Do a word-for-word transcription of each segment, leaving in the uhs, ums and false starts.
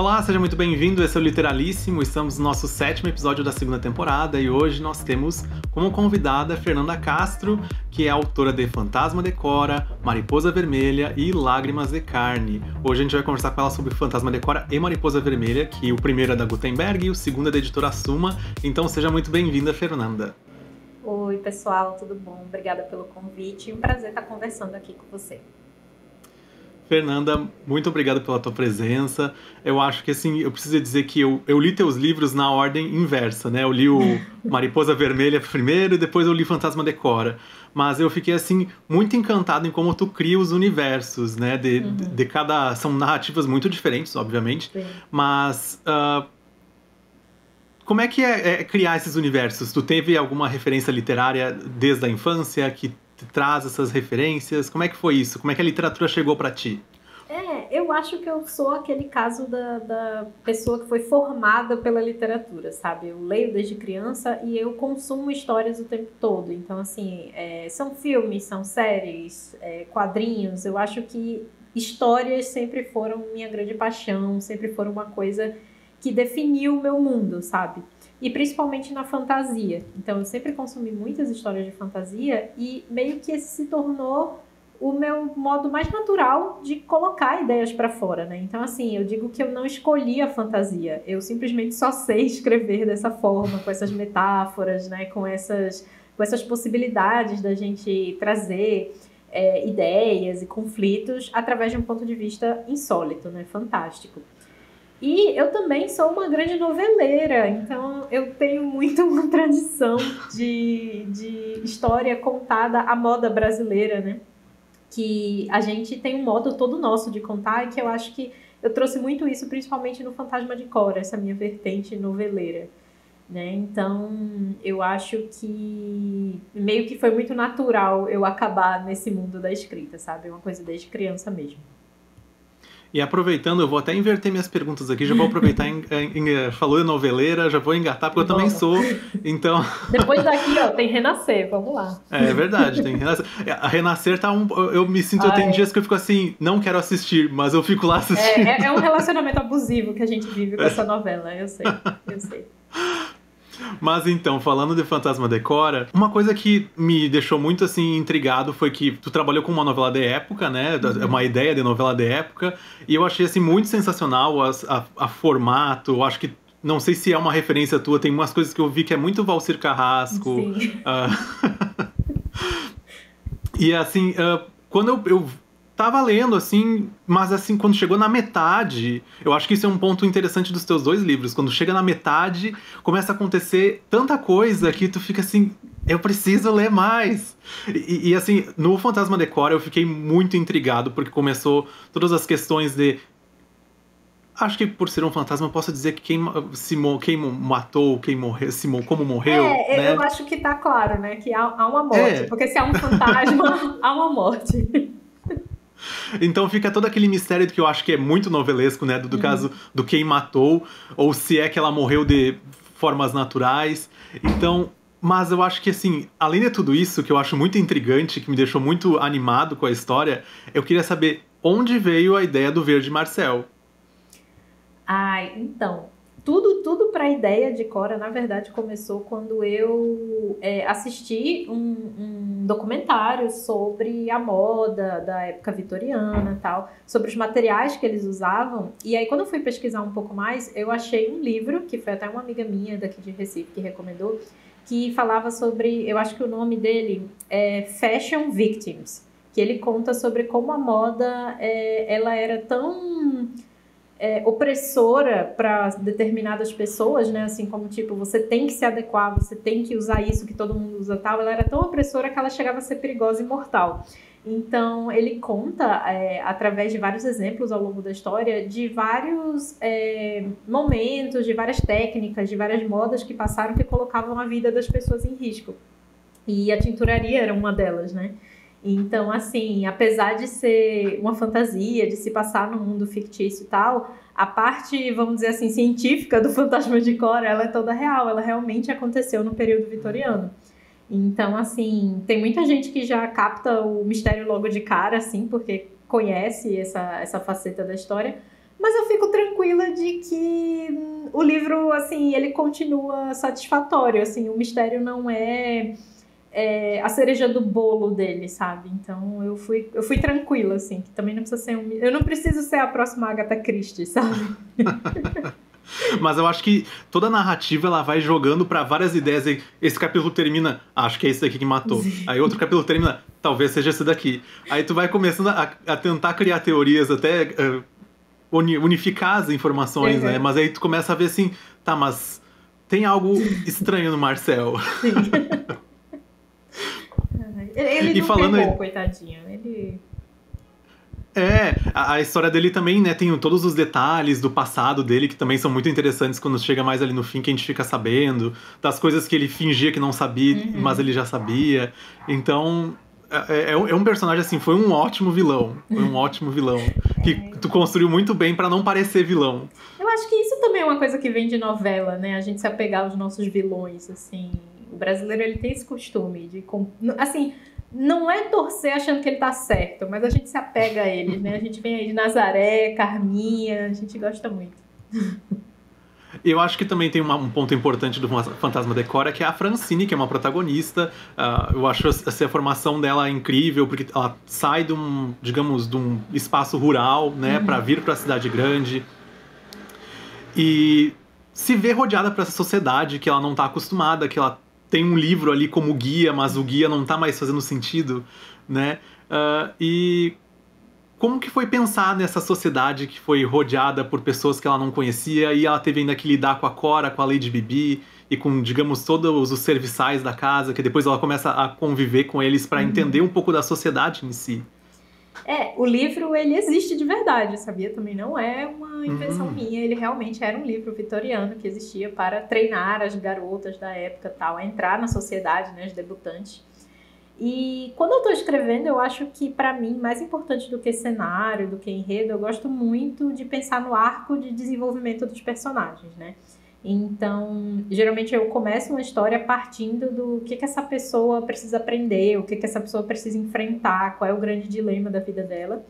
Olá, seja muito bem-vindo, esse é o Literalíssimo, estamos no nosso sétimo episódio da segunda temporada e hoje nós temos como convidada Fernanda Castro, que é autora de O Fantasma de Cora, Mariposa Vermelha e Lágrimas de Carne. Hoje a gente vai conversar com ela sobre O Fantasma de Cora e Mariposa Vermelha, que o primeiro é da Gutenberg e o segundo é da Editora Suma, então seja muito bem-vinda, Fernanda. Oi pessoal, tudo bom? Obrigada pelo convite, é um prazer estar conversando aqui com você. Fernanda, muito obrigado pela tua presença. Eu acho que, assim, eu preciso dizer que eu, eu li teus livros na ordem inversa, né? Eu li o Mariposa Vermelha primeiro e depois eu li Fantasma de Cora. Mas eu fiquei, assim, muito encantado em como tu cria os universos, né? De, uhum. de, de cada... São narrativas muito diferentes, obviamente. Sim. Mas... Uh, como é que é, é criar esses universos? Tu teve alguma referência literária desde a infância que... traz essas referências? Como é que foi isso? Como é que a literatura chegou para ti? É, eu acho que eu sou aquele caso da, da pessoa que foi formada pela literatura, sabe? Eu leio desde criança e eu consumo histórias o tempo todo. Então, assim, é, são filmes, são séries, é, quadrinhos. Eu acho que histórias sempre foram minha grande paixão, sempre foram uma coisa que definiu o meu mundo, sabe? E principalmente na fantasia. Então, eu sempre consumi muitas histórias de fantasia e meio que esse se tornou o meu modo mais natural de colocar ideias para fora, né? Então, assim, eu digo que eu não escolhi a fantasia. Eu simplesmente só sei escrever dessa forma, com essas metáforas, né? Com essas, com essas possibilidades da gente trazer é, ideias e conflitos através de um ponto de vista insólito, né? Fantástico. E eu também sou uma grande noveleira, então eu tenho muito uma tradição de, de história contada à moda brasileira, né? Que a gente tem um modo todo nosso de contar e que eu acho que eu trouxe muito isso, principalmente no Fantasma de Cora, essa minha vertente noveleira, né? Então eu acho que meio que foi muito natural eu acabar nesse mundo da escrita, sabe? Uma coisa desde criança mesmo. E aproveitando, eu vou até inverter minhas perguntas aqui, já vou aproveitar, em, em, em, falou em noveleira, já vou engatar, porque eu também sou, então... Depois daqui, ó, tem Renascer, vamos lá. É verdade, tem Renascer. A Renascer tá um... Eu me sinto, ah, eu tenho é. dias que eu fico assim, não quero assistir, mas eu fico lá assistindo. É, é, é um relacionamento abusivo que a gente vive com é. essa novela, eu sei, eu sei. Mas então, falando de Fantasma de Cora, uma coisa que me deixou muito assim intrigado foi que tu trabalhou com uma novela de época, né? Uhum. Uma ideia de novela de época. E eu achei assim muito sensacional a, a, a formato. Eu acho que, não sei se é uma referência tua, tem umas coisas que eu vi que é muito Valcyr Carrasco. Sim. Uh... e assim, uh, quando eu... eu... tava lendo, assim, mas assim, quando chegou na metade, eu acho que isso é um ponto interessante dos teus dois livros, quando chega na metade, começa a acontecer tanta coisa que tu fica assim, eu preciso ler mais. E, e assim, no Fantasma de Cora eu fiquei muito intrigado, porque começou todas as questões de... Acho que por ser um fantasma, eu posso dizer que quem, se, quem matou, quem morreu, se, como morreu. É, né? Eu acho que tá claro, né, que há, há uma morte, é. porque se há um fantasma, há uma morte. Então fica todo aquele mistério que eu acho que é muito novelesco, né? Do, do uhum. caso do quem matou, ou se é que ela morreu de formas naturais. Então, mas eu acho que assim, além de tudo isso, que eu acho muito intrigante, que me deixou muito animado com a história, eu queria saber onde veio a ideia do Verde Marcel. Ai, então... Tudo, tudo para a ideia de Cora, na verdade, começou quando eu é, assisti um, um documentário sobre a moda da época vitoriana e tal, sobre os materiais que eles usavam. E aí, quando eu fui pesquisar um pouco mais, eu achei um livro, que foi até uma amiga minha daqui de Recife que recomendou, que falava sobre, eu acho que o nome dele é Fashion Victims, que ele conta sobre como a moda é, ela era tão... É, opressora para determinadas pessoas, né? Assim como, tipo, você tem que se adequar, você tem que usar isso que todo mundo usa, tal. Ela era tão opressora que ela chegava a ser perigosa e mortal. Então, ele conta, é, através de vários exemplos ao longo da história, de vários é, momentos, de várias técnicas, de várias modas que passaram que colocavam a vida das pessoas em risco. E a tinturaria era uma delas, né? Então, assim, apesar de ser uma fantasia, de se passar num mundo fictício e tal, a parte, vamos dizer assim, científica do Fantasma de Cora, ela é toda real, ela realmente aconteceu no período vitoriano. Então, assim, tem muita gente que já capta o mistério logo de cara, assim, porque conhece essa, essa faceta da história, mas eu fico tranquila de que o livro, assim, ele continua satisfatório, assim, o mistério não é, é a cereja do bolo dele, sabe? Então eu fui, eu fui tranquila, assim, que também não precisa ser um, eu não preciso ser a próxima Agatha Christie, sabe? Mas eu acho que toda a narrativa ela vai jogando para várias ideias. Esse capítulo termina, ah, acho que é esse daqui que matou. Sim. Aí outro capítulo termina, talvez seja esse daqui. Aí tu vai começando a, a tentar criar teorias, até uh, unificar as informações, uhum. né? Mas aí tu começa a ver assim, tá, mas tem algo estranho no Marcel. Sim. Ele e não falando pegou, ele... coitadinho. Ele... É, a, a história dele também, né, tem todos os detalhes do passado dele, que também são muito interessantes quando chega mais ali no fim, que a gente fica sabendo, das coisas que ele fingia que não sabia, uhum. mas ele já sabia. Então, é, é, é um personagem, assim, foi um ótimo vilão, foi um ótimo vilão, que tu construiu muito bem pra não parecer vilão. Eu acho que isso também é uma coisa que vem de novela, né, a gente se apegar aos nossos vilões, assim. O brasileiro, ele tem esse costume de, assim... Não é torcer achando que ele tá certo, mas a gente se apega a ele, né? A gente vem aí de Nazaré, Carminha, a gente gosta muito. Eu acho que também tem uma, um ponto importante do Fantasma de Cora, que é a Francine, que é uma protagonista. Uh, eu acho essa formação dela incrível, porque ela sai de um, digamos, de um espaço rural, né? Uhum. Pra vir pra cidade grande. E se vê rodeada por essa sociedade que ela não tá acostumada, que ela... tem um livro ali como guia, mas o guia não tá mais fazendo sentido, né? Uh, e como que foi pensar nessa sociedade que foi rodeada por pessoas que ela não conhecia e ela teve ainda que lidar com a Cora, com a Lady Bibi e com, digamos, todos os serviçais da casa, que depois ela começa a conviver com eles para uhum. entender um pouco da sociedade em si. É, o livro, ele existe de verdade, sabia? Também não é uma invenção uhum. minha, ele realmente era um livro vitoriano que existia para treinar as garotas da época, tal, a entrar na sociedade, né, as debutantes. E quando eu tô escrevendo, eu acho que, para mim, mais importante do que cenário, do que enredo, eu gosto muito de pensar no arco de desenvolvimento dos personagens, né? Então, geralmente eu começo uma história partindo do que, que essa pessoa precisa aprender, o que, que essa pessoa precisa enfrentar, qual é o grande dilema da vida dela.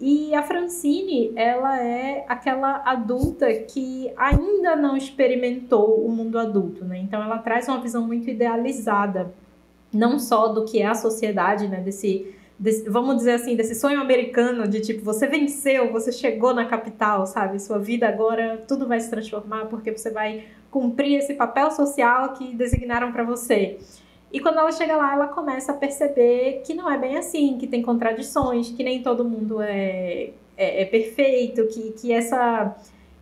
E a Francine, ela é aquela adulta que ainda não experimentou o mundo adulto, né? Então ela traz uma visão muito idealizada, não só do que é a sociedade, né? Desse, desse, vamos dizer assim, desse sonho americano de tipo, você venceu, você chegou na capital, sabe? Sua vida agora, tudo vai se transformar porque você vai cumprir esse papel social que designaram para você. E quando ela chega lá, ela começa a perceber que não é bem assim, que tem contradições, que nem todo mundo é, é, é perfeito, que, que, essa,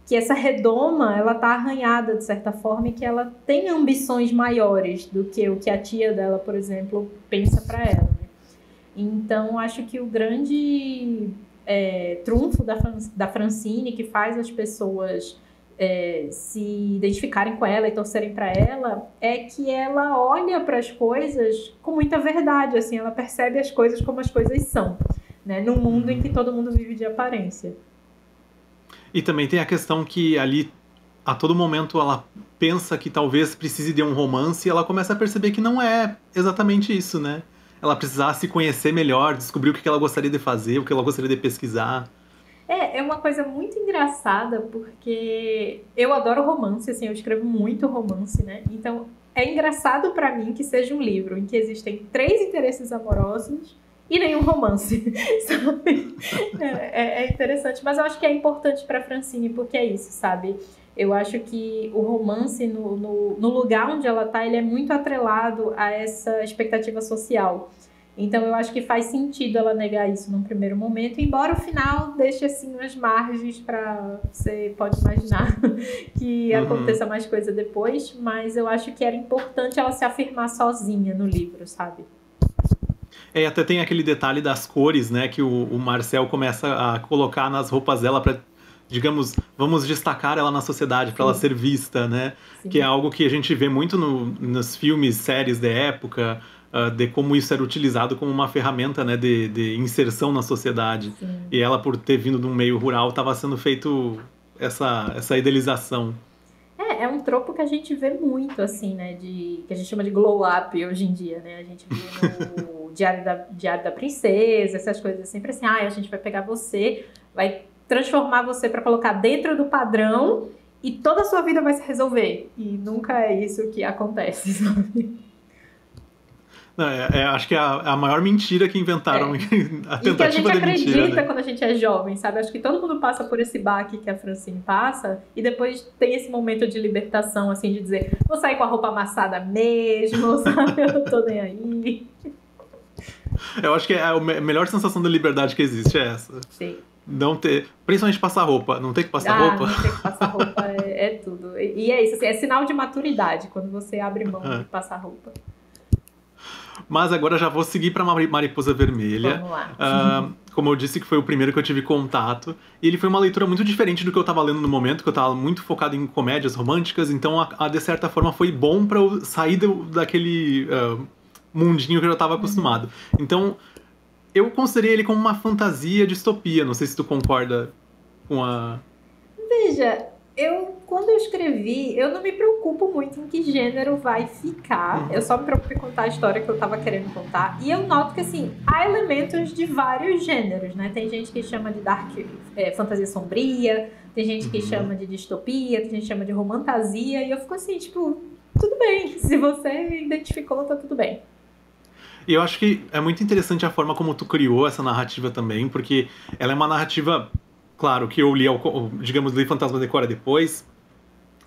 que essa redoma, ela tá arranhada de certa forma e que ela tem ambições maiores do que o que a tia dela, por exemplo, pensa para ela. Então, acho que o grande é, trunfo da, da Francine, que faz as pessoas é, se identificarem com ela e torcerem para ela, é que ela olha para as coisas com muita verdade, assim, ela percebe as coisas como as coisas são, né? Num mundo em que todo mundo vive de aparência. E também tem a questão que ali, a todo momento, ela pensa que talvez precise de um romance e ela começa a perceber que não é exatamente isso, né? Ela precisava se conhecer melhor, descobrir o que ela gostaria de fazer, o que ela gostaria de pesquisar. É, é uma coisa muito engraçada, porque eu adoro romance, assim, eu escrevo muito romance, né? Então, é engraçado pra mim que seja um livro em que existem três interesses amorosos e nenhum romance, sabe? É, é interessante, mas eu acho que é importante pra Francine, porque é isso, sabe? Eu acho que o romance, no, no, no lugar onde ela está, ele é muito atrelado a essa expectativa social. Então, eu acho que faz sentido ela negar isso num primeiro momento, embora o final deixe, assim, umas margens para... Você pode imaginar que uhum. aconteça mais coisa depois, mas eu acho que era importante ela se afirmar sozinha no livro, sabe? É, até tem aquele detalhe das cores, né, que o, o Marcel começa a colocar nas roupas dela para... digamos, vamos destacar ela na sociedade para ela ser vista, né? Sim. Que é algo que a gente vê muito no, nos filmes, séries da época, uh, de como isso era utilizado como uma ferramenta, né, de, de inserção na sociedade. Sim. E ela, por ter vindo de um meio rural, estava sendo feito essa, essa idealização. É, é um tropo que a gente vê muito, assim, né? De, que a gente chama de glow-up hoje em dia, né? A gente vê no Diário da, Diário da Princesa, essas coisas sempre assim, ah, a gente vai pegar você, vai... transformar você para colocar dentro do padrão e toda a sua vida vai se resolver. E nunca é isso que acontece, sabe? Não, é, é, acho que é a, a maior mentira que inventaram. É. A tentativa e que a gente acredita mentira, né? Quando a gente é jovem, sabe? Acho que todo mundo passa por esse baque que a Francine passa e depois tem esse momento de libertação, assim, de dizer, vou sair com a roupa amassada mesmo, sabe? Eu não tô nem aí. Eu acho que a melhor sensação da liberdade que existe é essa. Sim. Não ter, principalmente passar roupa, não ter que passar ah, roupa. Não ter que passar roupa é, é tudo. E é isso, assim, é sinal de maturidade quando você abre mão é. de passar roupa. Mas agora já vou seguir para Mariposa Vermelha. Vamos lá. Uh, como eu disse, que foi o primeiro que eu tive contato. E ele foi uma leitura muito diferente do que eu estava lendo no momento, que eu estava muito focado em comédias românticas. Então, a, a, de certa forma, foi bom para eu sair do, daquele uh, mundinho que eu já estava acostumado. Uhum. Então, eu considerei ele como uma fantasia distopia. Não sei se tu concorda com a... Veja, eu... Quando eu escrevi, eu não me preocupo muito em que gênero vai ficar. Eu só me preocupo em contar a história que eu tava querendo contar. E eu noto que, assim, há elementos de vários gêneros, né? Tem gente que chama de dark, é, fantasia sombria, tem gente que chama de distopia, tem gente que chama de romantasia. E eu fico assim, tipo, tudo bem. Se você identificou, tá tudo bem. E eu acho que é muito interessante a forma como tu criou essa narrativa também, porque ela é uma narrativa... Claro que eu li, digamos, li Fantasma de Cora depois...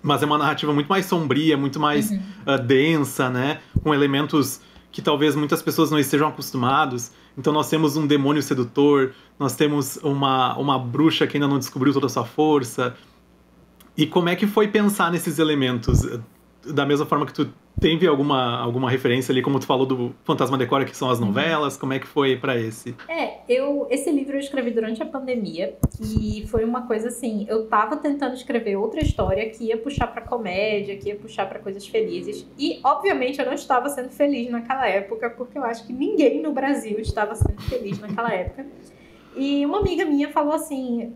Mas é uma narrativa muito mais sombria, muito mais uhum. uh, densa, né? Com elementos que talvez muitas pessoas não estejam acostumados. Então nós temos um demônio sedutor, nós temos uma, uma bruxa que ainda não descobriu toda a sua força. E como é que foi pensar nesses elementos? Da mesma forma que tu teve alguma, alguma referência ali, como tu falou do Fantasma de Cora, que são as novelas, como é que foi pra esse? É, eu, esse livro eu escrevi durante a pandemia e foi uma coisa assim, eu tava tentando escrever outra história que ia puxar pra comédia, que ia puxar pra coisas felizes e, obviamente, eu não estava sendo feliz naquela época, porque eu acho que ninguém no Brasil estava sendo feliz naquela época. E uma amiga minha falou assim,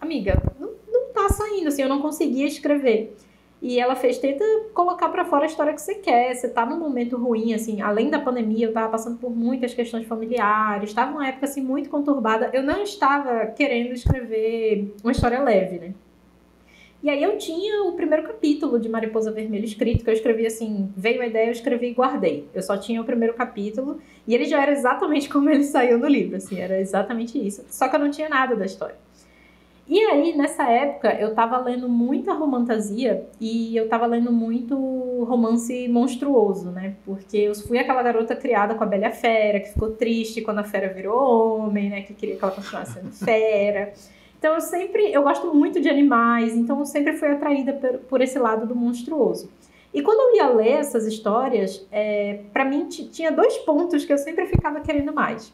amiga, não, não tá saindo, assim, eu não conseguia escrever. E ela fez, tenta colocar pra fora a história que você quer, você tá num momento ruim, assim, além da pandemia, eu tava passando por muitas questões familiares, tava numa época, assim, muito conturbada, eu não estava querendo escrever uma história leve, né? E aí eu tinha o primeiro capítulo de Mariposa Vermelha escrito, que eu escrevi assim, veio a ideia, eu escrevi e guardei. Eu só tinha o primeiro capítulo, e ele já era exatamente como ele saiu no livro, assim, era exatamente isso, só que eu não tinha nada da história. E aí, nessa época, eu tava lendo muita romantasia e eu tava lendo muito romance monstruoso, né? Porque eu fui aquela garota criada com a Bela Fera, que ficou triste quando a fera virou homem, né? Que queria que ela continuasse sendo fera. Então, eu sempre... Eu gosto muito de animais, então eu sempre fui atraída por, por esse lado do monstruoso. E quando eu ia ler essas histórias, é, pra mim tinha dois pontos que eu sempre ficava querendo mais.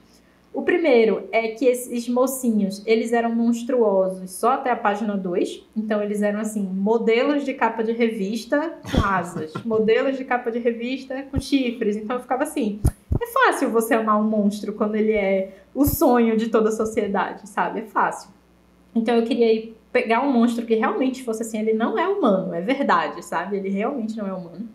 O primeiro é que esses mocinhos, eles eram monstruosos só até a página dois. Então, eles eram, assim, modelos de capa de revista com asas. Modelos de capa de revista com chifres. Então, eu ficava assim, é fácil você amar um monstro quando ele é o sonho de toda a sociedade, sabe? É fácil. Então, eu queria ir pegar um monstro que realmente fosse assim, ele não é humano, é verdade, sabe? Ele realmente não é humano.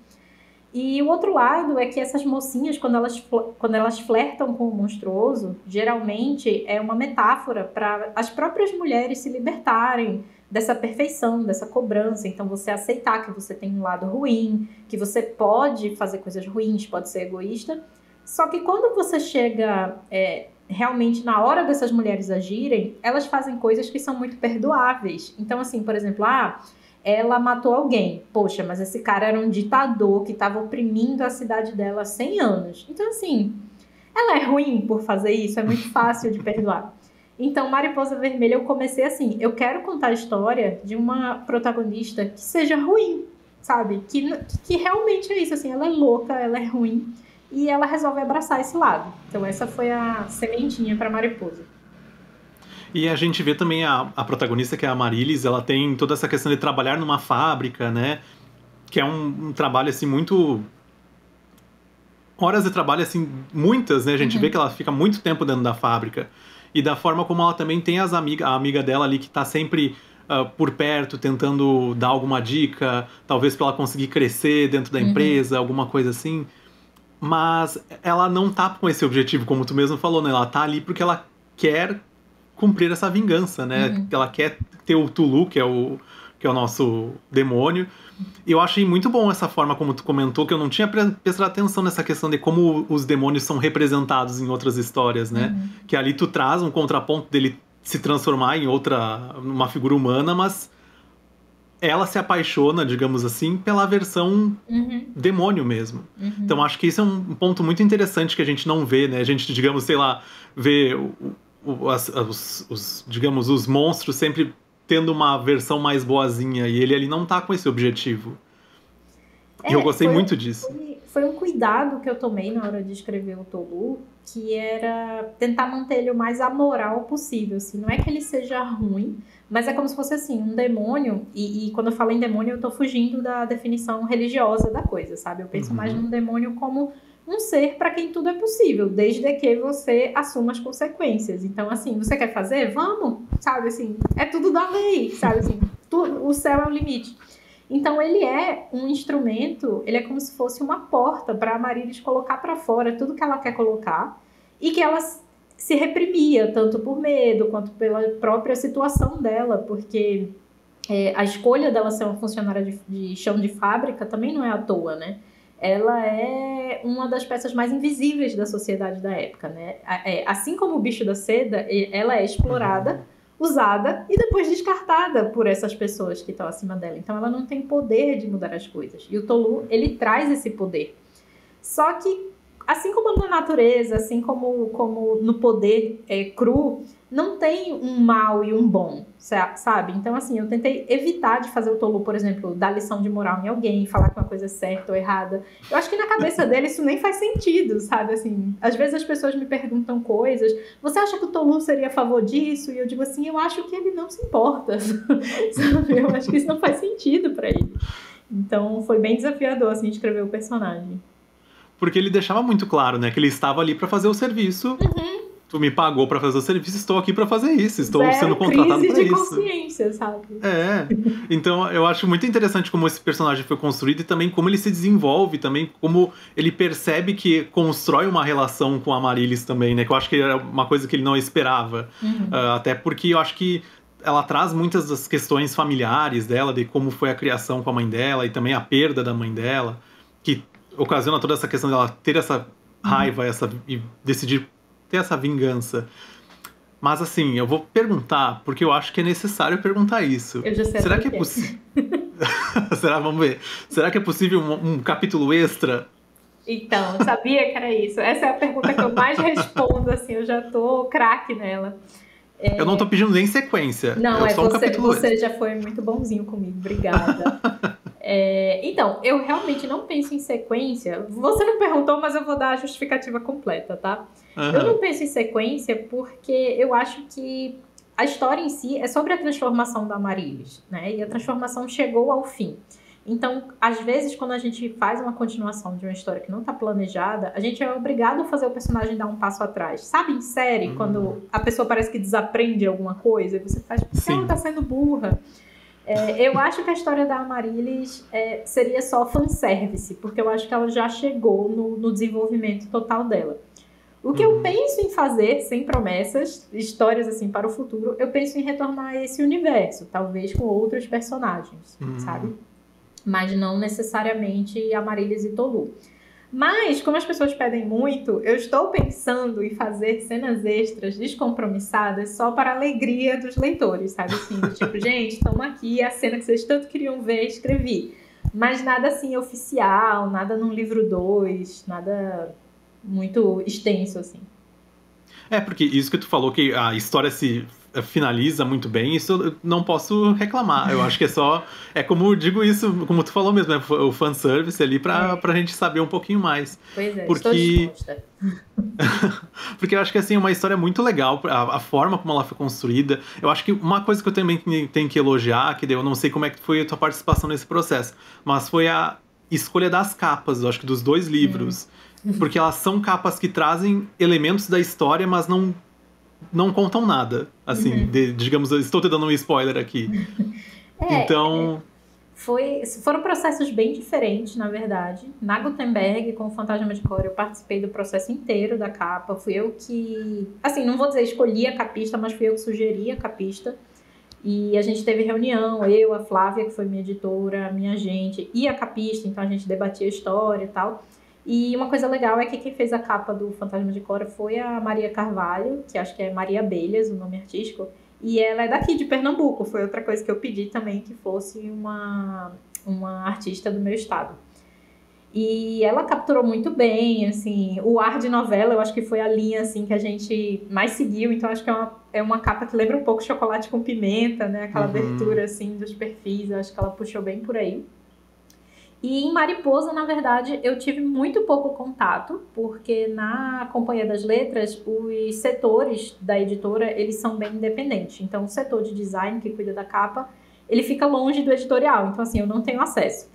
E o outro lado é que essas mocinhas, quando elas, quando elas flertam com o monstruoso, geralmente é uma metáfora para as próprias mulheres se libertarem dessa perfeição, dessa cobrança. Então, você aceitar que você tem um lado ruim, que você pode fazer coisas ruins, pode ser egoísta. Só que quando você chega é, realmente na hora dessas mulheres agirem, elas fazem coisas que são muito perdoáveis. Então, assim, por exemplo, ah... ela matou alguém. Poxa, mas esse cara era um ditador que estava oprimindo a cidade dela há cem anos. Então, assim, ela é ruim por fazer isso, é muito fácil de perdoar. Então, Mariposa Vermelha, eu comecei assim, eu quero contar a história de uma protagonista que seja ruim, sabe? Que, que realmente é isso, assim, ela é louca, ela é ruim, e ela resolve abraçar esse lado. Então, essa foi a sementinha para Mariposa. E a gente vê também a, a protagonista, que é a Marilis, ela tem toda essa questão de trabalhar numa fábrica, né? Que é um, um trabalho, assim, muito... Horas de trabalho, assim, muitas, né? A gente uhum. vê que ela fica muito tempo dentro da fábrica. E da forma como ela também tem as amiga, a amiga dela ali que tá sempre uh, por perto, tentando dar alguma dica, talvez pra ela conseguir crescer dentro da empresa, uhum. alguma coisa assim. Mas ela não tá com esse objetivo, como tu mesmo falou, né? Ela tá ali porque ela quer... cumprir essa vingança, né? Uhum. Ela quer ter o Tulu, que é o, que é o nosso demônio. Eu achei muito bom essa forma como tu comentou, que eu não tinha prestado atenção nessa questão de como os demônios são representados em outras histórias, né? Uhum. Que ali tu traz um contraponto dele se transformar em outra, uma figura humana, mas ela se apaixona, digamos assim, pela versão uhum. demônio mesmo. Uhum. Então acho que isso é um ponto muito interessante que a gente não vê, né? A gente, digamos, sei lá, vê o, o, as, os, os, digamos, os monstros sempre tendo uma versão mais boazinha, e ele ali não tá com esse objetivo. É, e eu gostei foi, muito disso. Foi, foi um cuidado que eu tomei na hora de escrever o Tolu, que era tentar manter ele o mais amoral possível, assim. Não é que ele seja ruim, mas é como se fosse, assim, um demônio, e, e quando eu falo em demônio, eu tô fugindo da definição religiosa da coisa, sabe? Eu penso uhum. mais num demônio como um ser para quem tudo é possível, desde que você assuma as consequências. Então, assim, você quer fazer? Vamos! Sabe, assim, é tudo da lei, sabe, assim, tudo, o céu é o limite. Então, ele é um instrumento, ele é como se fosse uma porta para a Marilis colocar para fora tudo que ela quer colocar, e que ela se reprimia, tanto por medo, quanto pela própria situação dela, porque é, a escolha dela ser uma funcionária de, de chão de fábrica também não é à toa, né? Ela é uma das peças mais invisíveis da sociedade da época, né? Assim como o bicho da seda, ela é explorada, usada e depois descartada por essas pessoas que estão acima dela. Então, ela não tem poder de mudar as coisas. E o Tolu, ele traz esse poder. Só que, assim como na natureza, assim como, como no poder é, cru, não tem um mal e um bom, sabe? Então, assim, eu tentei evitar de fazer o Tolu, por exemplo, dar lição de moral em alguém, falar que uma coisa é certa ou errada. Eu acho que na cabeça dele isso nem faz sentido, sabe? Assim, às vezes as pessoas me perguntam coisas. Você acha que o Tolu seria a favor disso? E eu digo assim, eu acho que ele não se importa, sabe? Eu acho que isso não faz sentido pra ele. Então, foi bem desafiador, assim, escrever o personagem. Porque ele deixava muito claro, né? Que ele estava ali pra fazer o serviço. Uhum. Tu me pagou pra fazer o serviço, estou aqui pra fazer isso. Estou Zero sendo contratado pra isso. É crise de consciência, sabe? É. Então, eu acho muito interessante como esse personagem foi construído e também como ele se desenvolve, também como ele percebe que constrói uma relação com a Marilis também, né? Que eu acho que era uma coisa que ele não esperava. Uhum. Uh, até porque eu acho que ela traz muitas das questões familiares dela, de como foi a criação com a mãe dela e também a perda da mãe dela, que ocasiona toda essa questão dela ter essa raiva, uhum. essa, e decidir ter essa vingança. Mas assim, eu vou perguntar, porque eu acho que é necessário perguntar isso. Eu já sei. Será que é possível? Será? Vamos ver. Será que é possível um, um capítulo extra? Então, eu sabia que era isso. Essa é a pergunta que eu mais respondo, assim, eu já tô craque nela. É... Eu não tô pedindo nem sequência. Não, é, é só um você, capítulo você extra. Já foi muito bonzinho comigo, obrigada. É, então, eu realmente não penso em sequência. Você não perguntou, mas eu vou dar a justificativa completa, tá? Uhum. Eu não penso em sequência porque eu acho que a história em si é sobre a transformação da Marilis, né? E a transformação chegou ao fim. Então, às vezes, quando a gente faz uma continuação de uma história que não tá planejada, a gente é obrigado a fazer o personagem dar um passo atrás. Sabe, em série, uhum. quando a pessoa parece que desaprende alguma coisa, e você faz, por que ela tá sendo burra? É, eu acho que a história da Marilis é, seria só fanservice, porque eu acho que ela já chegou no, no desenvolvimento total dela. O que eu penso em fazer, sem promessas, histórias assim para o futuro, eu penso em retornar a esse universo, talvez com outros personagens, hum. sabe? Mas não necessariamente a Marilis e Tolu. Mas, como as pessoas pedem muito, eu estou pensando em fazer cenas extras descompromissadas só para a alegria dos leitores, sabe? Assim, tipo, gente, estamos aqui, a cena que vocês tanto queriam ver, escrevi. Mas nada assim oficial, nada num livro dois, nada muito extenso, assim. É, porque isso que tu falou, que a história se finaliza muito bem, isso eu não posso reclamar. Eu acho que é só... É como eu digo isso, como tu falou mesmo, é o fanservice ali pra, é. pra gente saber um pouquinho mais. Pois é, porque... estou disposta. Porque eu acho que, assim, é uma história muito legal, a, a forma como ela foi construída. Eu acho que uma coisa que eu também tenho que elogiar, que eu não sei como é que foi a tua participação nesse processo, mas foi a escolha das capas, eu acho que dos dois livros. Hum. Porque elas são capas que trazem elementos da história, mas não... não contam nada, assim, uhum. de, digamos, eu estou te dando um spoiler aqui. É, então... Foi, foram processos bem diferentes, na verdade. Na Gutenberg, com o Fantasma de Cora, eu participei do processo inteiro da capa. Fui eu que... Assim, não vou dizer escolhi a capista, mas fui eu que sugeri a capista. E a gente teve reunião, eu, a Flávia, que foi minha editora, a minha agente e a capista. Então, a gente debatia a história e tal. E uma coisa legal é que quem fez a capa do Fantasma de Cora foi a Maria Carvalho, que acho que é Maria Abelhas, o nome artístico. E ela é daqui, de Pernambuco. Foi outra coisa que eu pedi também, que fosse uma, uma artista do meu estado. E ela capturou muito bem, assim, o ar de novela. Eu acho que foi a linha, assim, que a gente mais seguiu. Então, acho que é uma, é uma capa que lembra um pouco Chocolate com Pimenta, né? Aquela uhum. abertura, assim, dos perfis. Eu acho que ela puxou bem por aí. E em Mariposa, na verdade, eu tive muito pouco contato, porque na Companhia das Letras, os setores da editora, eles são bem independentes. Então, o setor de design, que cuida da capa, ele fica longe do editorial. Então, assim, eu não tenho acesso.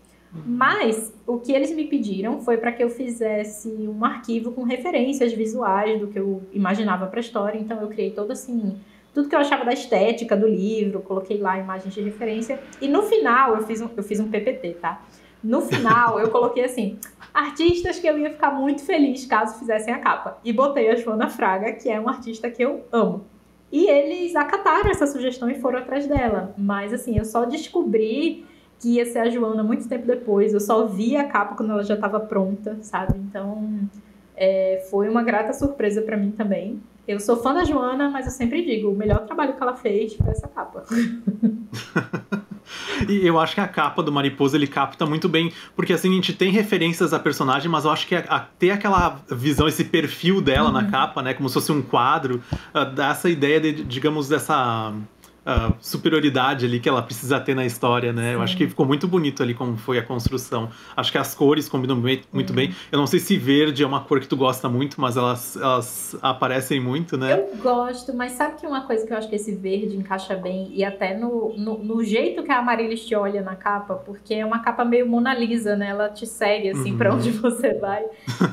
Mas, o que eles me pediram foi para que eu fizesse um arquivo com referências visuais do que eu imaginava para a história. Então, eu criei todo, assim... tudo que eu achava da estética do livro, coloquei lá imagens de referência. E no final, eu fiz um, eu fiz um P P T, tá? No final, eu coloquei assim, artistas que eu ia ficar muito feliz caso fizessem a capa. E botei a Joana Fraga, que é uma artista que eu amo. E eles acataram essa sugestão e foram atrás dela. Mas, assim, eu só descobri que ia ser a Joana muito tempo depois. Eu só vi a capa quando ela já estava pronta, sabe? Então, é, foi uma grata surpresa para mim também. Eu sou fã da Joana, mas eu sempre digo, o melhor trabalho que ela fez foi essa capa. E eu acho que a capa do Mariposa, ele capta muito bem, porque assim, a gente tem referências à personagem, mas eu acho que a, a, ter aquela visão, esse perfil dela uhum. na capa, né, como se fosse um quadro, uh, dá essa ideia, de, digamos, dessa uh, superioridade ali que ela precisa ter na história, né? Sim. Eu acho que ficou muito bonito ali como foi a construção. Acho que as cores combinam bem, muito uhum. bem. Eu não sei se verde é uma cor que tu gosta muito, mas elas, elas aparecem muito, né? Eu gosto, mas sabe que uma coisa que eu acho que esse verde encaixa bem, e até no, no, no jeito que a Marilis te olha na capa, porque é uma capa meio Mona Lisa, né? Ela te segue, assim, uhum. pra onde você vai.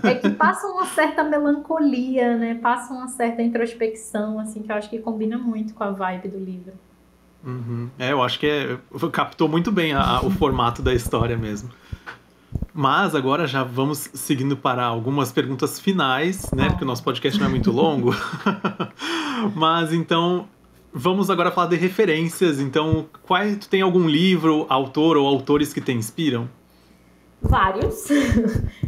É que passa uma certa melancolia, né? Passa uma certa introspecção, assim, que eu acho que combina muito com a vibe do livro. Uhum. É, eu acho que é, captou muito bem a, a, o formato da história mesmo. Mas agora já vamos seguindo para algumas perguntas finais, né? Porque o nosso podcast não é muito longo. Mas então, vamos agora falar de referências. Então, quais, tu tem algum livro, autor ou autores que te inspiram? Vários.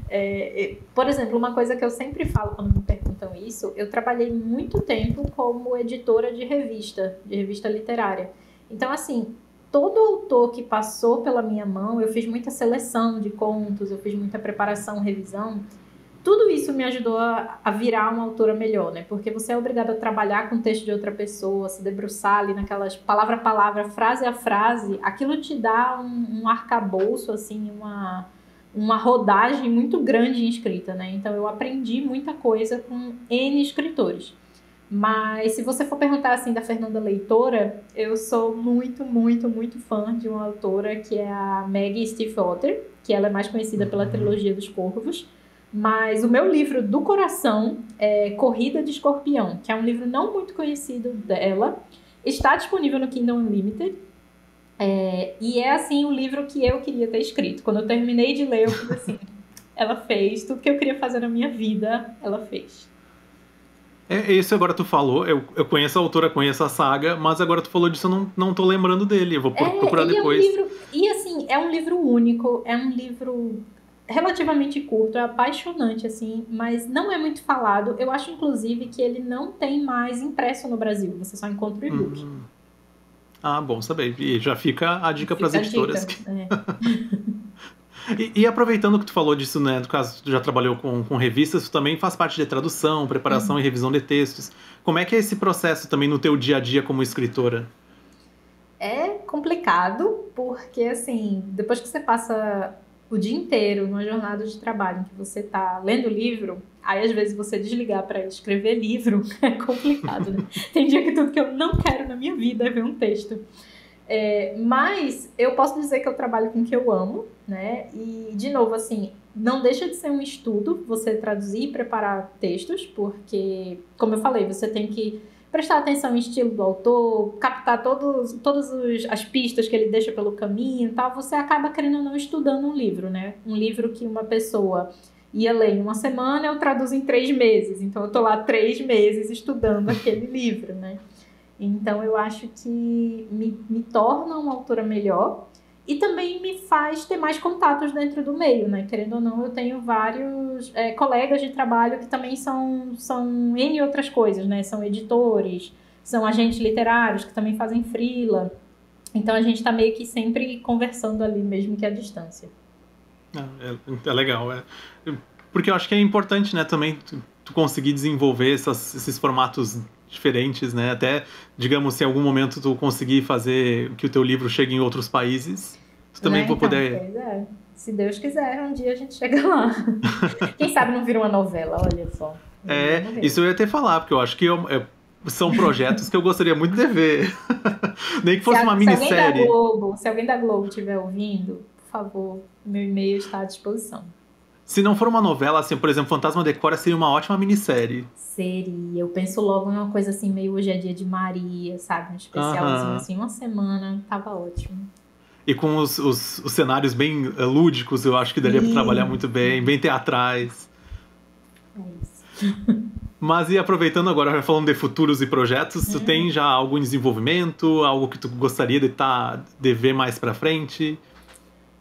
É, por exemplo, uma coisa que eu sempre falo quando me perguntam isso, eu trabalhei muito tempo como editora de revista, de revista literária. Então, assim, todo autor que passou pela minha mão, eu fiz muita seleção de contos, eu fiz muita preparação, revisão. Tudo isso me ajudou a, a virar uma autora melhor, né? Porque você é obrigada a trabalhar com o texto de outra pessoa, se debruçar ali naquelas palavra a palavra, frase a frase. Aquilo te dá um, um arcabouço, assim, uma... uma rodagem muito grande em escrita, né? Então, eu aprendi muita coisa com N escritores. Mas, se você for perguntar, assim, da Fernanda leitora, eu sou muito, muito, muito fã de uma autora que é a Maggie Stiefvater, que ela é mais conhecida pela trilogia dos Corvos. Mas o meu livro do coração é Corrida de Escorpião, que é um livro não muito conhecido dela. Está disponível no Kindle Unlimited. É, e é, assim, o livro que eu queria ter escrito. Quando eu terminei de ler, eu falei assim, ela fez tudo que eu queria fazer na minha vida, ela fez. É, isso agora tu falou, eu, eu conheço a autora, conheço a saga, mas agora tu falou disso, eu não, não tô lembrando dele, eu vou é, procurar depois. É um livro, e assim, é um livro único, é um livro relativamente curto, é apaixonante, assim, mas não é muito falado. Eu acho, inclusive, que ele não tem mais impresso no Brasil, você só encontra o e-book. Hum. Ah, bom saber. E já fica a dica para as editoras. Dica, né? e, e aproveitando que tu falou disso, né? No caso, tu já trabalhou com, com revistas, tu também faz parte de tradução, preparação uhum. e revisão de textos. Como é que é esse processo também no teu dia a dia como escritora? É complicado, porque assim, depois que você passa o dia inteiro numa jornada de trabalho em que você está lendo livro, aí, às vezes, você desligar para escrever livro é complicado, né? Tem dia que tudo que eu não quero na minha vida é ver um texto. É, mas eu posso dizer que eu trabalho com o que eu amo, né? E, de novo, assim, não deixa de ser um estudo você traduzir e preparar textos, porque, como eu falei, você tem que... prestar atenção no estilo do autor, captar todos, todas as pistas que ele deixa pelo caminho e tal, você acaba querendo ou não estudando um livro, né? Um livro que uma pessoa ia ler em uma semana, eu traduzo em três meses. Então, eu tô lá três meses estudando aquele livro, né? Então, eu acho que me, me torna uma autora melhor e também me faz ter mais contatos dentro do meio, né? Querendo ou não, eu tenho vários é, colegas de trabalho que também são, são N outras coisas, né? São editores, são agentes literários que também fazem freela. Então, a gente tá meio que sempre conversando ali, mesmo que à distância. É, é legal. É. Porque eu acho que é importante, né? Também tu, tu conseguir desenvolver essas, esses formatos diferentes, né? Até, digamos, se em algum momento tu conseguir fazer que o teu livro chegue em outros países, tu também né? vai então, poder... Pois é. Se Deus quiser, um dia a gente chega lá. Quem sabe não vira uma novela, olha só. Não é, isso eu ia até falar, porque eu acho que eu, eu, são projetos que eu gostaria muito de ver. Nem que fosse se uma a, minissérie. Se alguém da Globo, se alguém da Globo estiver ouvindo, por favor, meu e-mail está à disposição. Se não for uma novela, assim, por exemplo, Fantasma de Cora seria uma ótima minissérie. Seria. Eu penso logo em uma coisa assim, meio Hoje é Dia de Maria, sabe? Um especialzinho uh-huh. assim, uma semana, tava ótimo. E com os, os, os cenários bem lúdicos, eu acho que daria para trabalhar muito bem, bem teatrais. É isso. Mas e aproveitando agora, falando de futuros e projetos, hum. tu tem já algo em desenvolvimento? Algo que tu gostaria de, tá, de ver mais pra frente?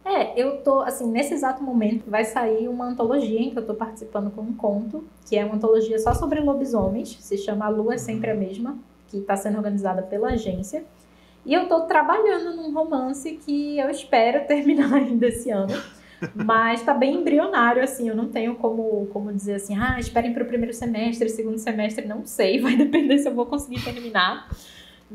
É, eu tô, assim, nesse exato momento vai sair uma antologia em que eu tô participando com um conto, que é uma antologia só sobre lobisomens, se chama A Lua é Sempre a Mesma, que tá sendo organizada pela agência. E eu tô trabalhando num romance que eu espero terminar ainda esse ano, mas tá bem embrionário, assim, eu não tenho como, como dizer assim, ah, esperem pro primeiro semestre, segundo semestre, não sei, vai depender se eu vou conseguir terminar.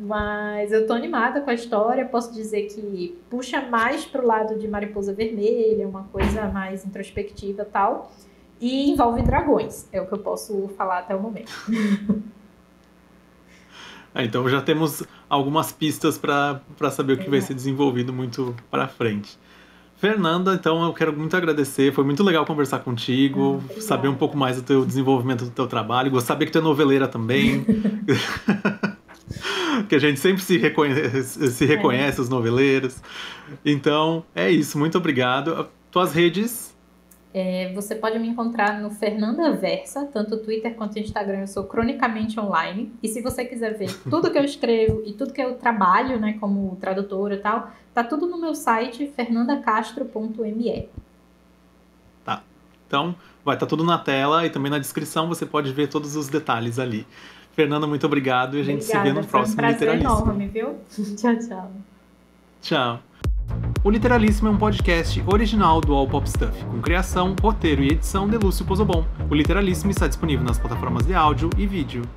Mas eu tô animada com a história, posso dizer que puxa mais pro lado de Mariposa Vermelha, uma coisa mais introspectiva e tal, e envolve dragões, é o que eu posso falar até o momento. É, então já temos algumas pistas para para saber o que é. vai ser desenvolvido muito para frente. Fernanda, então eu quero muito agradecer, foi muito legal conversar contigo, ah, saber um pouco mais do teu desenvolvimento do teu trabalho, saber que tu é noveleira também. Que a gente sempre se reconhece, se reconhece é. os noveleiros. Então, é isso. Muito obrigado. Tuas redes? É, você pode me encontrar no Fernanda Versa, tanto Twitter quanto Instagram. Eu sou cronicamente online. E se você quiser ver tudo que eu escrevo e tudo que eu trabalho, né, como tradutora e tal, tá tudo no meu site, fernanda castro ponto me. Tá. Então, vai estar tá tudo na tela e também na descrição. Você pode ver todos os detalhes ali. Fernanda, muito obrigado e a gente Obrigada, se vê no próximo Literalíssimo. Foi um prazer enorme, viu? Tchau, tchau. Tchau. O Literalíssimo é um podcast original do All Pop Stuff, com criação, roteiro e edição de Lúcio Pozobon. O Literalíssimo está disponível nas plataformas de áudio e vídeo.